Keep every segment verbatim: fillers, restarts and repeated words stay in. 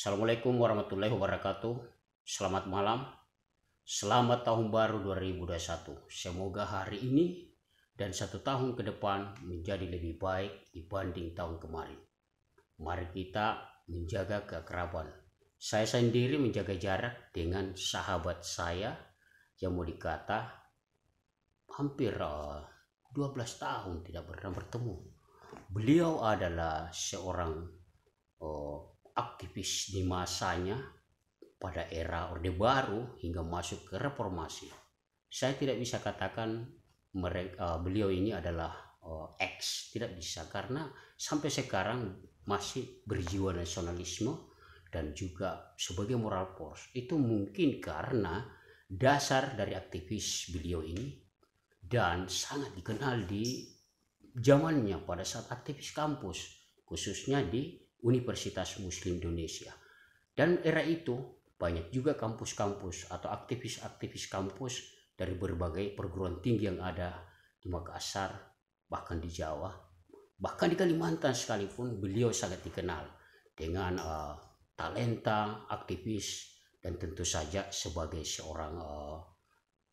Assalamualaikum warahmatullahi wabarakatuh. Selamat malam. Selamat tahun baru dua ribu dua puluh satu. Semoga hari ini dan satu tahun ke depan menjadi lebih baik dibanding tahun kemarin. Mari kita menjaga keakraban. Saya sendiri menjaga jarak dengan sahabat saya yang mau dikata hampir dua belas tahun tidak pernah bertemu. Beliau adalah seorang oh, aktivis di masanya pada era Orde Baru hingga masuk ke reformasi. Saya tidak bisa katakan mereka, uh, beliau ini adalah uh, ex, tidak bisa, karena sampai sekarang masih berjiwa nasionalisme dan juga sebagai moral force. Itu mungkin karena dasar dari aktivis beliau ini dan sangat dikenal di zamannya pada saat aktivis kampus, khususnya di Universitas Muslim Indonesia. Dan era itu banyak juga kampus-kampus atau aktivis-aktivis kampus dari berbagai perguruan tinggi yang ada di Makassar, bahkan di Jawa, bahkan di Kalimantan sekalipun beliau sangat dikenal dengan uh, talenta, aktivis, dan tentu saja sebagai seorang uh,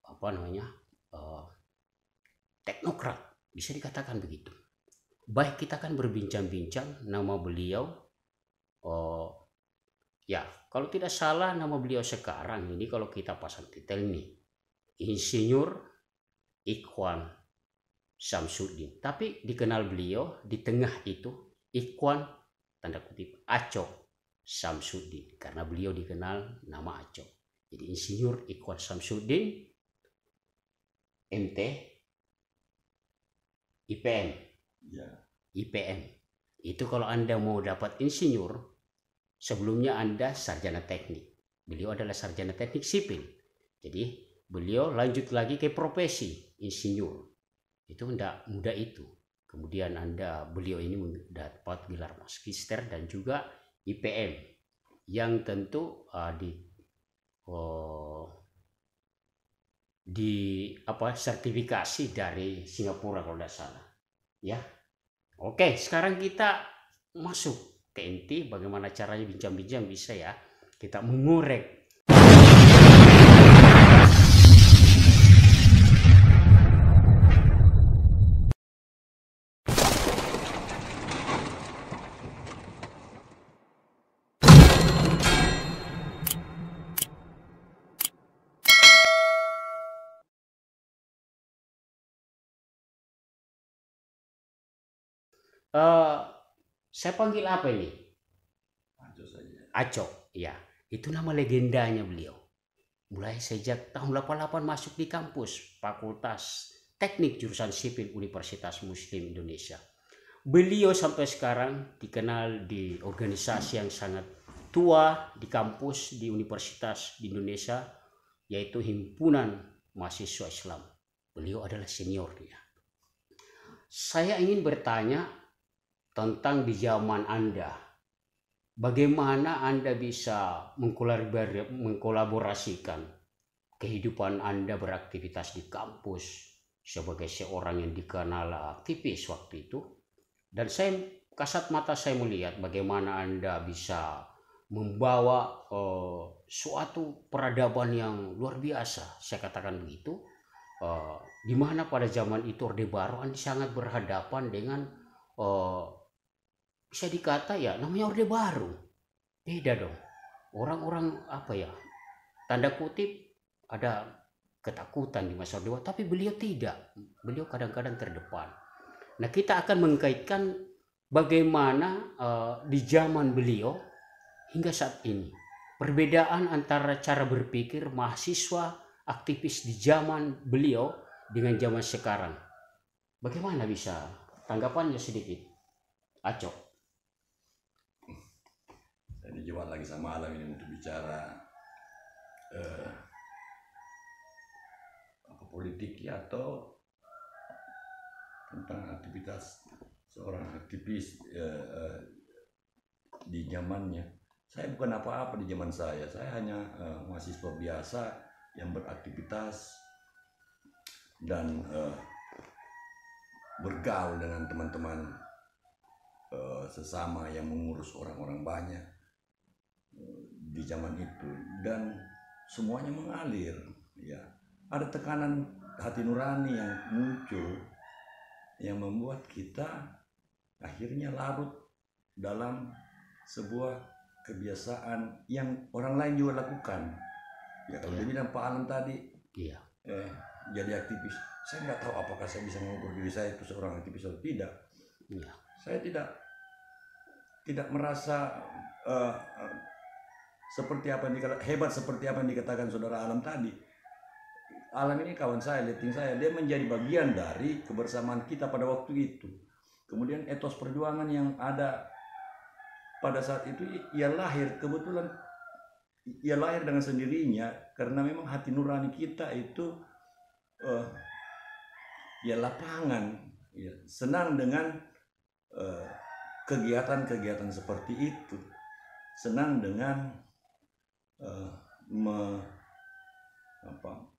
apa namanya uh, teknokrat, bisa dikatakan begitu. Baik, kita akan berbincang-bincang nama beliau. Oh, ya, kalau tidak salah nama beliau sekarang ini kalau kita pasang titel nih, Insinyur Ikhwan Syamsuddin. Tapi dikenal beliau di tengah itu Ikhwan tanda kutip Acok Syamsuddin, karena beliau dikenal nama Acok. Jadi Insinyur Ikhwan Syamsuddin, M T, I P M. Ya. I P M itu kalau Anda mau dapat insinyur, sebelumnya Anda sarjana teknik. Beliau adalah sarjana teknik sipil, jadi beliau lanjut lagi ke profesi insinyur. Itu tidak mudah itu. Kemudian Anda beliau ini mendapat gelar magister dan juga I P M yang tentu uh, di uh, di apa sertifikasi dari Singapura kalau tidak salah. Ya, oke. Sekarang kita masuk ke inti. Bagaimana caranya bincang-bincang bisa ya? Kita mengorek. Uh, saya panggil apa ini? Acok saja. Acok, ya. Itu nama legendanya beliau. Mulai sejak tahun delapan puluh delapan masuk di kampus Fakultas Teknik Jurusan Sipil Universitas Muslim Indonesia. Beliau sampai sekarang dikenal di organisasi yang sangat tua di kampus di Universitas di Indonesia, yaitu Himpunan Mahasiswa Islam. Beliau adalah seniornya. Saya ingin bertanya tentang di zaman Anda, bagaimana Anda bisa mengkolaborasikan kehidupan Anda beraktivitas di kampus sebagai seorang yang dikenal aktivis waktu itu. Dan saya kasat mata saya melihat bagaimana Anda bisa membawa eh, suatu peradaban yang luar biasa, saya katakan begitu, eh, di mana pada zaman itu Orde Baru Anda sangat berhadapan dengan eh, bisa dikata ya namanya Orde Baru, beda dong orang-orang apa ya tanda kutip ada ketakutan di masa Orde Baru, tapi beliau tidak, beliau kadang-kadang terdepan. Nah, kita akan mengkaitkan bagaimana uh, di zaman beliau hingga saat ini perbedaan antara cara berpikir mahasiswa aktivis di zaman beliau dengan zaman sekarang. Bagaimana bisa tanggapannya sedikit, Acok? Saya dijual lagi sama Alam ini untuk bicara uh. politik ya, atau tentang aktivitas seorang aktivis eh, eh, di zamannya. Saya bukan apa-apa di zaman saya, saya hanya eh, mahasiswa biasa yang beraktivitas dan eh, bergaul dengan teman-teman eh, sesama yang mengurus orang-orang banyak eh, di zaman itu, dan semuanya mengalir ya. Ada tekanan hati nurani yang muncul yang membuat kita akhirnya larut dalam sebuah kebiasaan yang orang lain juga lakukan. Ya kalau dia bilang Pak Alam tadi, iya. eh, jadi aktivis. Saya nggak tahu apakah saya bisa mengukur diri saya itu seorang aktivis atau tidak. Iya. Saya tidak tidak merasa uh, uh, seperti apa yang dikatakan, hebat seperti apa yang dikatakan saudara Alam tadi. Alam ini kawan saya, leting saya, dia menjadi bagian dari kebersamaan kita pada waktu itu. Kemudian etos perjuangan yang ada pada saat itu, ia lahir kebetulan, ia lahir dengan sendirinya karena memang hati nurani kita itu uh, ya lapangan, ya, senang dengan kegiatan-kegiatan uh, seperti itu, senang dengan uh, me, apa,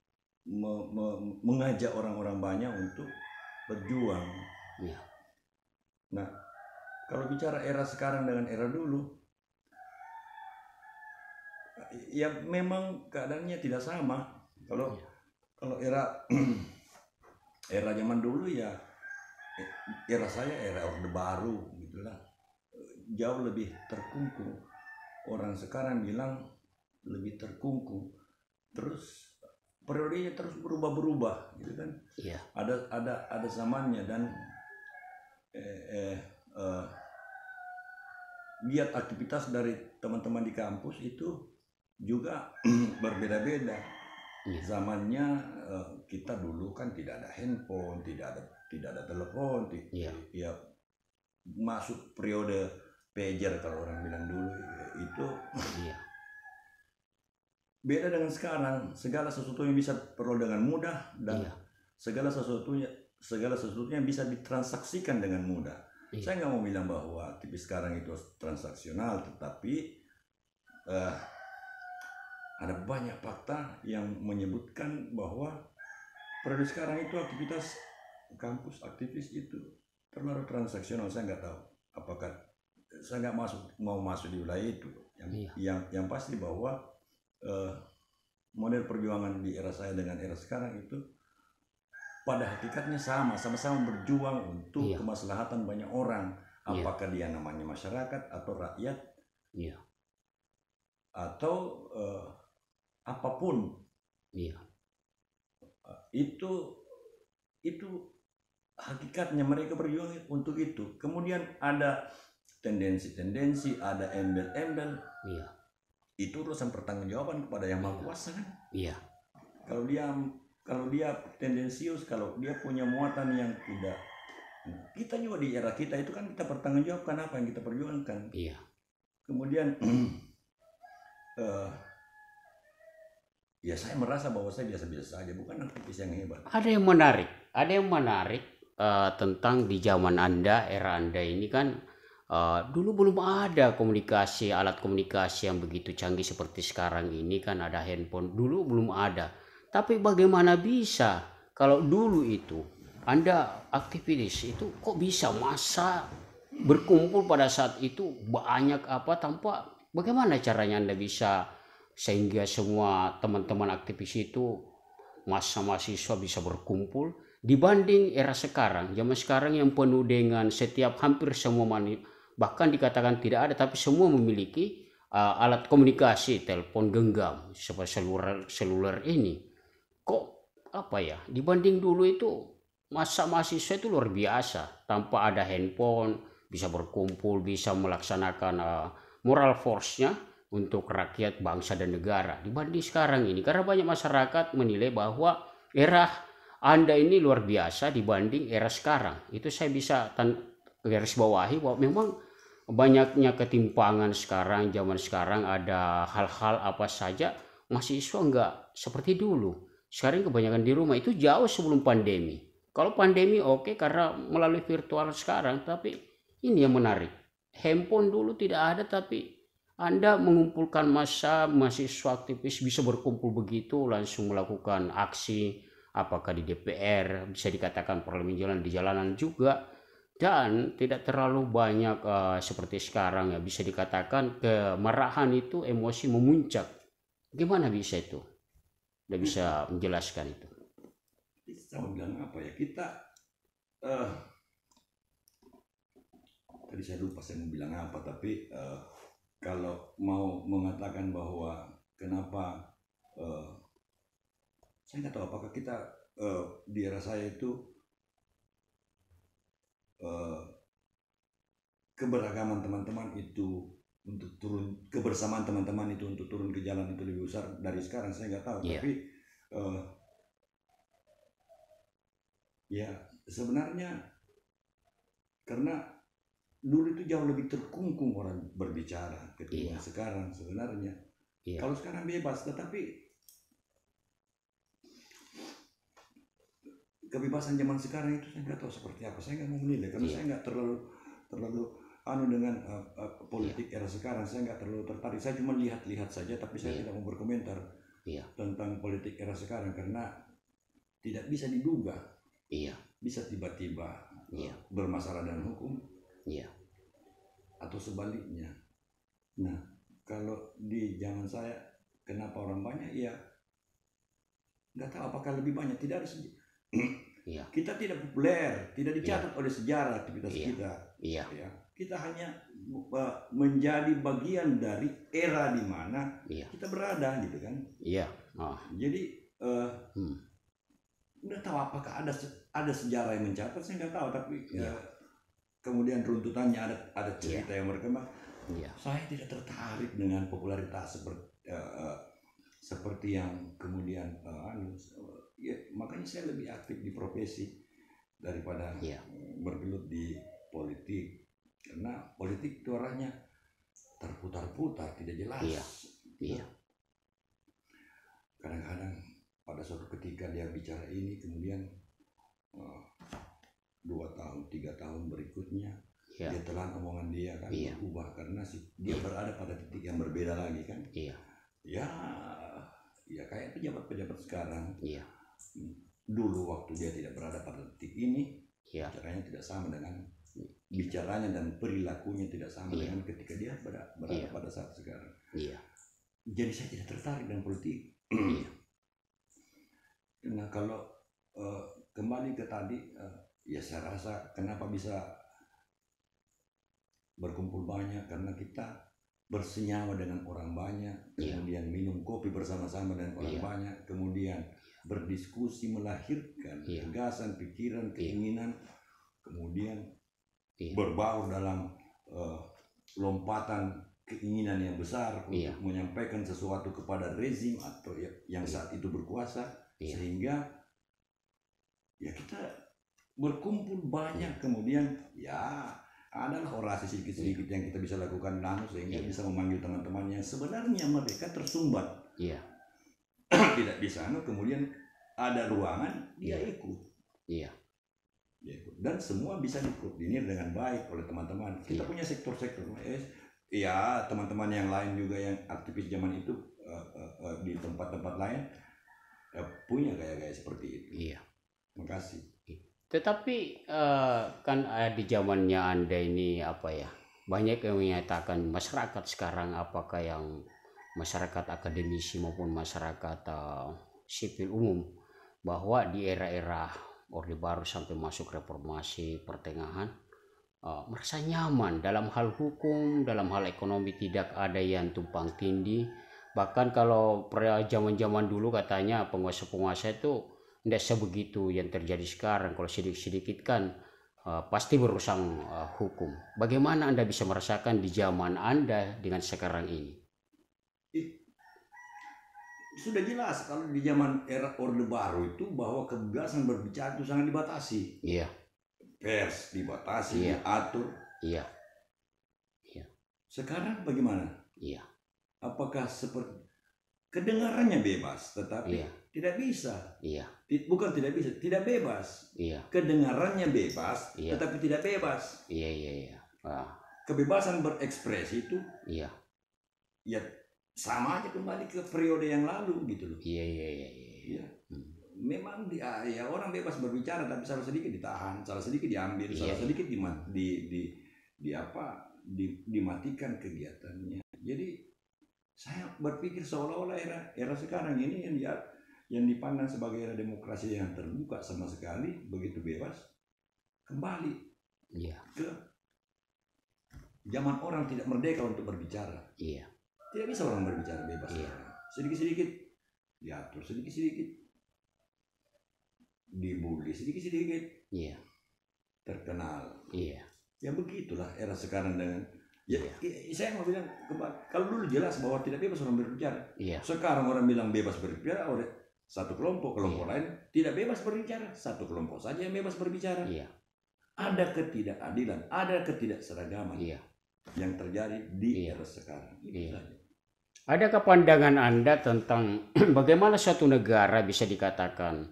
Me, me, mengajak orang-orang banyak untuk berjuang. Ya. Nah, kalau bicara era sekarang dengan era dulu, ya memang keadaannya tidak sama. Kalau ya. kalau era era zaman dulu ya, era saya era Orde Baru gitulah, jauh lebih terkungkung. Orang sekarang bilang lebih terkungkung. Terus periodenya terus berubah-berubah, gitu kan? Iya. Ada ada ada zamannya, dan eh, eh, eh, giat aktivitas dari teman-teman di kampus itu juga berbeda-beda. Iya. Zamannya eh, kita dulu kan tidak ada handphone, tidak ada tidak ada telepon, iya. Ya masuk periode pager kalau orang bilang dulu itu. Iya. Beda dengan sekarang, segala sesuatunya bisa perlu dengan mudah, dan iya. segala sesuatunya segala sesuatunya bisa ditransaksikan dengan mudah. Iya. Saya nggak mau bilang bahwa aktivis sekarang itu transaksional, tetapi uh, ada banyak fakta yang menyebutkan bahwa periode sekarang itu aktivitas kampus aktivis itu terlalu transaksional. Saya nggak tahu apakah saya nggak masuk mau masuk di wilayah itu. Yang iya. yang, yang pasti bahwa Uh, model perjuangan di era saya dengan era sekarang itu pada hakikatnya sama, sama-sama berjuang untuk iya. kemaslahatan banyak orang, apakah iya. dia namanya masyarakat atau rakyat, iya. atau uh, apapun, iya. uh, itu itu hakikatnya mereka berjuang untuk itu. Kemudian ada tendensi-tendensi, ada embel-embel. Iya. Itu urusan pertanggungjawaban kepada yang maha kuasa kan? Iya. Kalau dia kalau dia tendensius, kalau dia punya muatan yang tidak, kita juga di era kita itu kan kita pertanggungjawabkan apa yang kita perjuangkan. Iya. Kemudian uh, ya saya merasa bahwa saya biasa-biasa saja, bukan aktivis yang hebat. Ada yang menarik, ada yang menarik uh, tentang di zaman Anda, era Anda ini kan. Uh, dulu belum ada komunikasi, alat komunikasi yang begitu canggih seperti sekarang ini kan, ada handphone, dulu belum ada. Tapi bagaimana bisa Kalau dulu itu Anda aktivis itu kok bisa massa berkumpul pada saat itu banyak apa tanpa, bagaimana caranya Anda bisa sehingga semua teman-teman aktivis itu massa mahasiswa bisa berkumpul dibanding era sekarang, zaman sekarang yang penuh dengan setiap hampir semua mani, bahkan dikatakan tidak ada tapi semua memiliki uh, alat komunikasi, telepon genggam seperti seluler, seluler ini. Kok apa ya, dibanding dulu itu masa mahasiswa itu luar biasa, tanpa ada handphone bisa berkumpul, bisa melaksanakan uh, moral force-nya untuk rakyat, bangsa dan negara dibanding sekarang ini, karena banyak masyarakat menilai bahwa era Anda ini luar biasa dibanding era sekarang. Itu saya bisa garis bawahi bahwa memang banyaknya ketimpangan sekarang, zaman sekarang ada hal-hal apa saja mahasiswa nggak seperti dulu. Sekarang kebanyakan di rumah, itu jauh sebelum pandemi. Kalau pandemi oke okay, karena melalui virtual sekarang, tapi ini yang menarik. Handphone dulu tidak ada tapi Anda mengumpulkan massa mahasiswa aktivis bisa berkumpul begitu, langsung melakukan aksi, apakah di D P R, bisa dikatakan parlemen jalan di jalanan juga. Dan tidak terlalu banyak uh, seperti sekarang ya, bisa dikatakan kemarahan itu emosi memuncak. Gimana bisa itu? Udah bisa menjelaskan itu. Saya mau bilang apa ya, kita uh, tadi saya lupa saya mau bilang apa, tapi uh, kalau mau mengatakan bahwa kenapa uh, saya nggak tahu apakah kita uh, di era saya itu uh, keberagaman teman-teman itu untuk turun, kebersamaan teman-teman itu untuk turun ke jalan itu lebih besar dari sekarang, saya nggak tahu, yeah. Tapi uh, ya sebenarnya karena dulu itu jauh lebih terkungkung orang berbicara ketimbang yeah. sekarang sebenarnya, yeah. Kalau sekarang bebas, tetapi kebebasan zaman sekarang itu saya nggak tahu seperti apa, saya nggak mau menilai karena yeah. saya nggak terlalu terlalu anu dengan uh, uh, politik yeah. era sekarang, saya nggak terlalu tertarik, saya cuma lihat-lihat saja, tapi saya yeah. tidak mau berkomentar yeah. tentang politik era sekarang karena tidak bisa diduga, yeah. bisa tiba-tiba yeah. bermasalah dengan hukum yeah. atau sebaliknya. Nah, kalau di zaman saya kenapa orang banyak, ya nggak tahu apakah lebih banyak, tidak ada yeah. kita tidak populer, tidak dicatat yeah. oleh sejarah aktivitas yeah. kita. Iya. Yeah. Kita hanya menjadi bagian dari era di mana iya. kita berada, gitu kan? Iya. Oh. Jadi uh, hmm. nggak tahu apakah ada ada sejarah yang mencatat, saya nggak tahu. Tapi iya. uh, kemudian runtutannya ada ada cerita iya. yang berkembang. Iya. Saya tidak tertarik dengan popularitas seperti uh, seperti yang kemudian uh, ya, makanya saya lebih aktif di profesi daripada iya. bergelut di politik. Karena politik itu arahnya terputar-putar, tidak jelas. Iya. Iya. Kadang-kadang pada suatu ketika dia bicara ini, kemudian uh, dua tahun, tiga tahun berikutnya iya. dia telan omongan dia kan iya. berubah karena si, dia iya. berada pada titik yang berbeda lagi kan. Iya. Ya, ya kayak pejabat-pejabat sekarang. Iya. Dulu waktu dia tidak berada pada titik ini, iya. caranya tidak sama dengan bicaranya dan perilakunya tidak sama yeah. dengan ketika dia berada, berada yeah. pada saat sekarang. Yeah. Jadi saya tidak tertarik dengan politik. Yeah. Nah kalau uh, kembali ke tadi, uh, ya saya rasa kenapa bisa berkumpul banyak karena kita bersenyawa dengan orang banyak, yeah. kemudian minum kopi bersama-sama dengan orang yeah. banyak, kemudian yeah. berdiskusi, melahirkan yeah. gagasan, pikiran, keinginan, yeah. kemudian iya. berbaur dalam uh, lompatan keinginan yang besar untuk iya. menyampaikan sesuatu kepada rezim atau ya, yang iya. saat itu berkuasa iya. sehingga ya kita berkumpul banyak iya. kemudian ya adalah orasi sedikit-sedikit iya. yang kita bisa lakukan lalu sehingga iya. bisa memanggil teman-temannya sebenarnya mereka tersumbat iya. tidak bisa no, kemudian ada ruangan iya. dia ikut iya dan semua bisa dikoordinir dengan baik oleh teman-teman. Kita iya. punya sektor-sektor, ya teman-teman yang lain juga yang aktivis zaman itu uh, uh, uh, di tempat-tempat lain uh, punya gaya-gaya seperti itu. Iya. Bekasi. Tetapi uh, kan uh, di zamannya Anda ini apa ya, banyak yang menyatakan masyarakat sekarang, apakah yang masyarakat akademisi maupun masyarakat uh, sipil umum, bahwa di era-era Orde Baru sampai masuk reformasi pertengahan uh, merasa nyaman dalam hal hukum, dalam hal ekonomi tidak ada yang tumpang tindih. Bahkan kalau zaman-zaman dulu katanya penguasa-penguasa itu tidak sebegitu yang terjadi sekarang. Kalau sedikit-sedikit kan uh, pasti berusang uh, hukum. Bagaimana Anda bisa merasakan di zaman Anda dengan sekarang ini? It, sudah jelas kalau di zaman era Orde Baru itu bahwa kebebasan berbicara itu sangat dibatasi. Iya. Pers dibatasi, iya. Diatur. Iya. Iya. Sekarang bagaimana? Iya. Apakah seperti kedengarannya bebas, tetapi iya. Tidak bisa, iya. Bukan tidak bisa, tidak bebas. Iya. Kedengarannya bebas, iya. Tetapi tidak bebas. Iya, iya, iya. Ah. Kebebasan berekspresi itu, iya. Ya sama aja kembali ke periode yang lalu gitu loh. Iya, iya, iya. Iya. Hmm. Memang dia, ya orang bebas berbicara, tapi salah sedikit ditahan, salah sedikit diambil, iya, salah iya. sedikit di, di, di, di apa, di, dimatikan kegiatannya. Jadi saya berpikir seolah-olah era era sekarang ini yang dia yang dipandang sebagai era demokrasi yang terbuka sama sekali, begitu bebas, kembali yeah. ke zaman orang tidak merdeka untuk berbicara. Yeah. Tidak bisa orang berbicara bebas. Yeah. Sedikit-sedikit diatur, sedikit-sedikit dibully, sedikit-sedikit yeah. terkenal. Iya. Yeah. Ya begitulah era sekarang dengan ya, yeah. saya mau bilang kalau dulu jelas bahwa tidak bebas orang berbicara. Yeah. Sekarang orang bilang bebas berbicara oleh satu kelompok, kelompok yeah. lain tidak bebas berbicara, satu kelompok saja yang bebas berbicara. Yeah. Ada ketidakadilan, ada ketidakseragaman yeah. yang terjadi di yeah. era sekarang. Yeah. Adakah pandangan Anda tentang bagaimana suatu negara bisa dikatakan,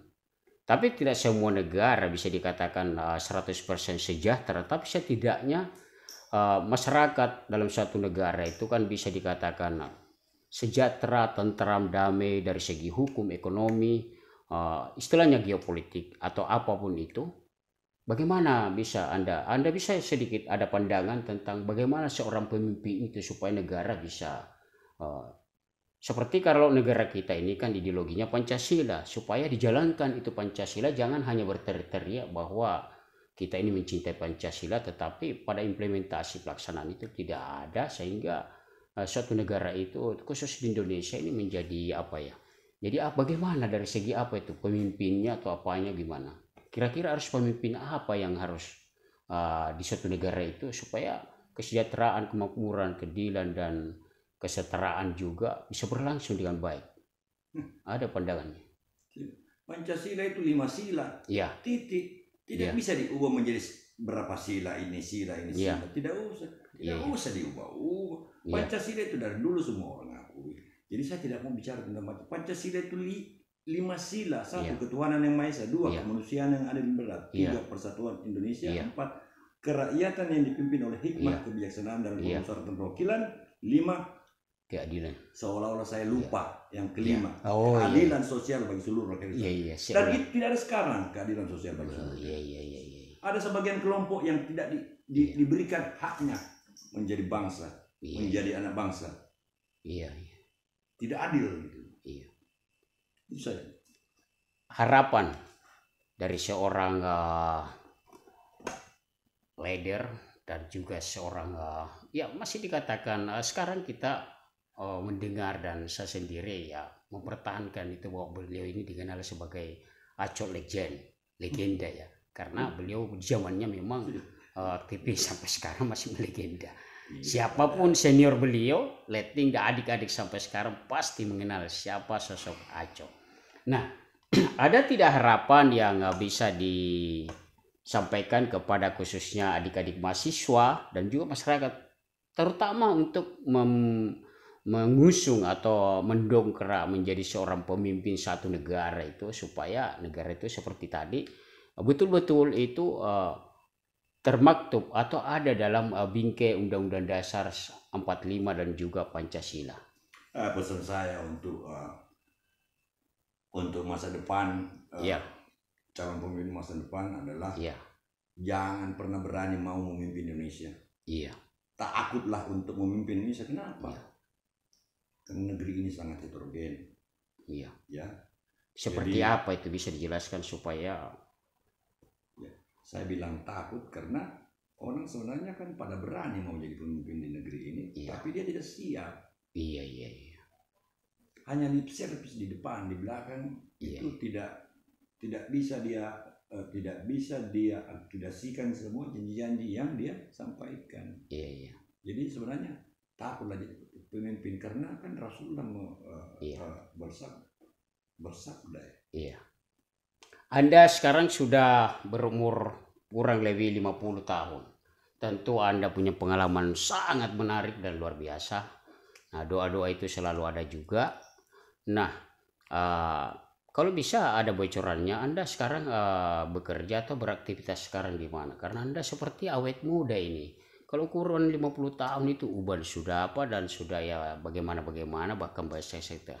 tapi tidak semua negara bisa dikatakan seratus persen sejahtera, tapi setidaknya Uh, masyarakat dalam suatu negara itu kan bisa dikatakan sejahtera, tenteram, damai dari segi hukum, ekonomi, uh, istilahnya geopolitik atau apapun itu. Bagaimana bisa Anda, Anda bisa sedikit ada pandangan tentang bagaimana seorang pemimpin itu supaya negara bisa uh, seperti kalau negara kita ini kan ideologinya Pancasila, supaya dijalankan itu Pancasila, jangan hanya berteriak-teriak bahwa kita ini mencintai Pancasila, tetapi pada implementasi pelaksanaan itu tidak ada, sehingga uh, suatu negara itu, khusus di Indonesia ini menjadi apa ya? Jadi ah, bagaimana dari segi apa itu pemimpinnya atau apanya gimana? Kira-kira harus pemimpin apa yang harus uh, di suatu negara itu supaya kesejahteraan, kemakmuran, keadilan dan kesetaraan juga bisa berlangsung dengan baik? Hmm. Ada pandangannya? Pancasila itu lima sila. Ya. Titik. Tidak yeah. bisa diubah menjadi berapa sila ini, sila ini, sila. Yeah. Tidak usah. Tidak yeah. usah diubah-ubah. Pancasila yeah. itu dari dulu semua orang akui. Jadi saya tidak mau bicara tentang macam Pancasila itu li, lima sila. Satu, yeah. ketuhanan yang maha esa. Dua, yeah. kemanusiaan yang adil dan beradab. Tiga, yeah. persatuan Indonesia. Yeah. Empat, kerakyatan yang dipimpin oleh hikmah, yeah. kebijaksanaan dalam pemusyawaratan yeah. perwakilan. Lima, keadilan. Seolah-olah saya lupa yeah. yang kelima. Yeah. Oh, keadilan yeah. sosial bagi seluruh rakyat. Yeah, yeah. Dan itu tidak ada sekarang keadilan sosial bagi seluruh rakyat. Yeah, yeah, yeah, yeah. Ada sebagian kelompok yang tidak di, di, yeah. diberikan haknya menjadi bangsa, yeah. menjadi anak bangsa. Iya. Yeah, yeah. Tidak adil gitu. Iya. Yeah. Itu saja. Harapan dari seorang uh, leader dan juga seorang uh, ya masih dikatakan uh, sekarang kita uh, mendengar dan saya sendiri ya mempertahankan itu bahwa beliau ini dikenal sebagai Acok legend, legenda ya, karena beliau zamannya memang uh, aktif sampai sekarang masih melegenda. Siapapun senior beliau, letting dan adik-adik sampai sekarang pasti mengenal siapa sosok Acok. Nah, ada tidak harapan yang bisa disampaikan kepada khususnya adik-adik mahasiswa dan juga masyarakat, terutama untuk mem mengusung atau mendongkrak menjadi seorang pemimpin satu negara itu supaya negara itu seperti tadi betul-betul itu uh, termaktub atau ada dalam uh, bingkai Undang-Undang Dasar empat puluh lima dan juga Pancasila. Eh, pesan saya untuk uh, untuk masa depan uh, yeah. calon pemimpin masa depan adalah ya. Jangan pernah berani mau memimpin Indonesia. Iya. Takutlah untuk memimpin Indonesia. Kenapa? Ya. Karena negeri ini sangat heterogen. Iya. Ya. Seperti jadi, apa itu bisa dijelaskan supaya? Ya. Saya bilang takut karena orang sebenarnya kan pada berani mau jadi pemimpin di negeri ini, iya. Tapi dia tidak siap. Iya iya iya. Hanya lip service di depan, di belakang iya. Itu tidak tidak bisa dia uh, tidak bisa dia aktifasikan semua janji-janji yang dia sampaikan. Iya iya. Jadi sebenarnya takutlah jadi pemimpin karena kan Rasulullah uh, iya. uh, bersab, bersabda. Iya. Anda sekarang sudah berumur kurang lebih lima puluh tahun. Tentu Anda punya pengalaman sangat menarik dan luar biasa. Nah, doa-doa itu selalu ada juga. Nah, uh, kalau bisa ada bocorannya, Anda sekarang uh, bekerja atau beraktivitas sekarang di mana? Karena Anda seperti awet muda ini. Kalau ukuran lima puluh tahun itu uban sudah apa dan sudah ya bagaimana-bagaimana bahkan bahasa saya.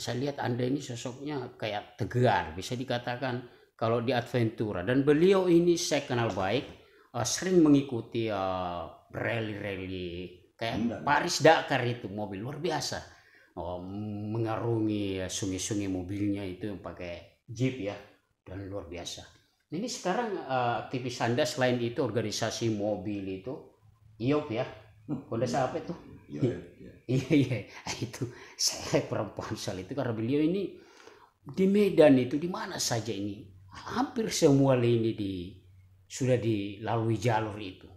Saya lihat Anda ini sosoknya kayak tegar, bisa dikatakan kalau di Adventura, dan beliau ini saya kenal baik, uh, sering mengikuti uh, rally-rally kayak Paris Dakar itu, mobil luar biasa, uh, mengarungi sungai-sungai mobilnya itu pakai jeep ya, dan luar biasa. Ini sekarang uh, aktivis Anda selain itu organisasi mobil itu, I O P ya, Honda apa itu? Iya iya itu saya perempuan soal itu karena beliau ini di Medan itu di mana saja ini. Hampir semua lini di sudah dilalui jalur itu.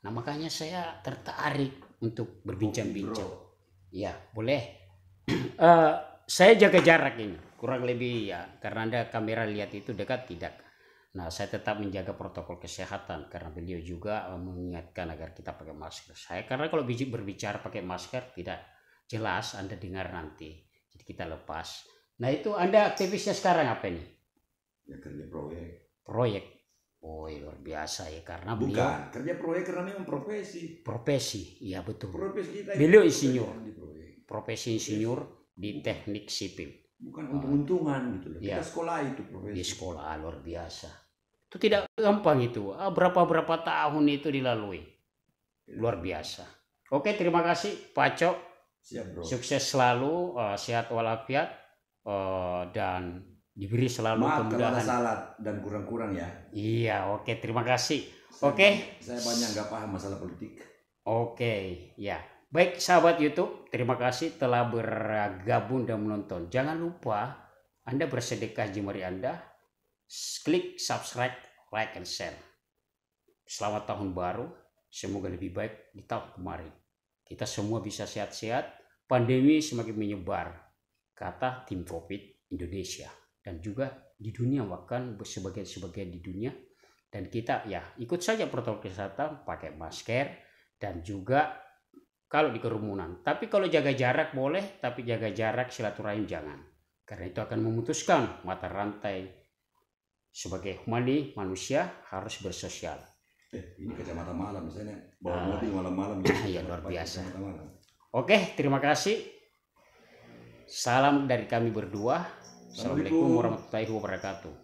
Nah makanya saya tertarik untuk berbincang-bincang. Ya boleh. uh, saya jaga jarak ini kurang lebih ya karena Anda kamera lihat itu dekat tidak. Nah saya tetap menjaga protokol kesehatan karena beliau juga mengingatkan agar kita pakai masker. Saya karena kalau berbicara pakai masker tidak jelas Anda dengar nanti. Jadi kita lepas. Nah itu Anda aktivisnya sekarang apa ini? Ya kerja proyek. Proyek. Oh ya, luar biasa ya karena bukan beliau, kerja proyek karena memang profesi. Profesi, iya betul. Profesi kita. Beliau insinyur. Profesi insinyur di teknik sipil. Bukan uh, untung-untungan gitu loh. Ya. Kita sekolah itu profesi. Di sekolah luar biasa. Itu tidak gampang itu. Berapa-berapa tahun itu dilalui. Ya. Luar biasa. Oke, terima kasih Pak Acok. Siap, bro. Sukses selalu, uh, sehat walafiat uh, dan diberi selalu maaf, kemudahan. Maaf kalau salah dan kurang-kurang ya. Iya, oke, okay, terima kasih. Oke. Okay. Saya banyak nggak paham masalah politik. Oke, okay, ya. Baik, sahabat YouTube, terima kasih telah bergabung dan menonton. Jangan lupa Anda bersedekah jemari Anda. Klik subscribe, like, and share. Selamat tahun baru. Semoga lebih baik di tahun kemarin. Kita semua bisa sehat-sehat. Pandemi semakin menyebar, kata tim COVID Indonesia. Dan juga di dunia bahkan sebagian-sebagian di dunia. Dan kita ya ikut saja protokol kesehatan, pakai masker dan juga kalau di kerumunan. Tapi kalau jaga jarak boleh, tapi jaga jarak silaturahim jangan. Karena itu akan memutuskan mata rantai. Sebagai humani manusia harus bersosial. Eh, ini kacamata malam misalnya, bawa mobil malam-malam. Ya luar biasa. Oke, terima kasih. Salam dari kami berdua. Assalamualaikum warahmatullahi wabarakatuh.